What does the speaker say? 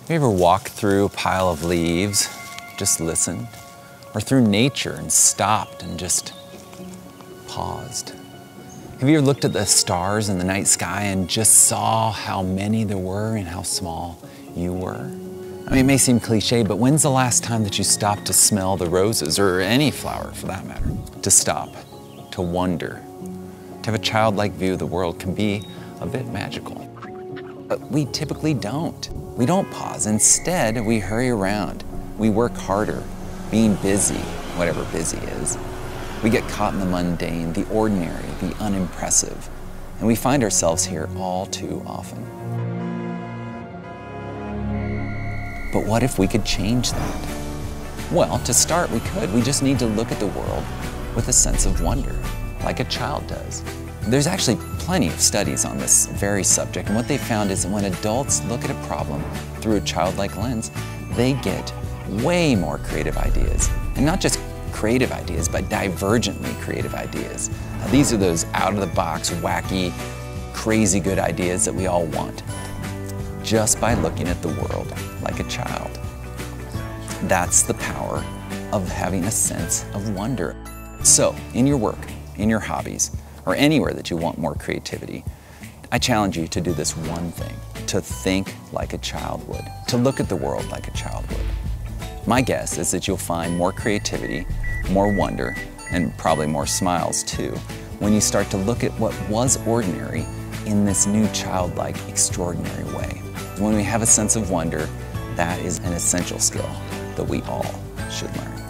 Have you ever walked through a pile of leaves, just listened? Or through nature and stopped and just paused? Have you ever looked at the stars in the night sky and just saw how many there were and how small you were? I mean, it may seem cliche, but when's the last time that you stopped to smell the roses, or any flower for that matter? To stop, to wonder, to have a childlike view of the world can be a bit magical. But we typically don't. We don't pause. Instead, we hurry around. We work harder, being busy, whatever busy is. We get caught in the mundane, the ordinary, the unimpressive, and we find ourselves here all too often. But what if we could change that? Well, to start, we could. We just need to look at the world with a sense of wonder, like a child does. There's actually plenty of studies on this very subject, and what they found is that when adults look at a problem through a childlike lens, they get way more creative ideas. And not just creative ideas, but divergently creative ideas. These are those out-of-the-box, wacky, crazy good ideas that we all want, just by looking at the world like a child. That's the power of having a sense of wonder. So, in your work, in your hobbies, or anywhere that you want more creativity, I challenge you to do this one thing, to think like a child would, to look at the world like a child would. My guess is that you'll find more creativity, more wonder, and probably more smiles too, when you start to look at what was ordinary in this new childlike, extraordinary way. When we have a sense of wonder, that is an essential skill that we all should learn.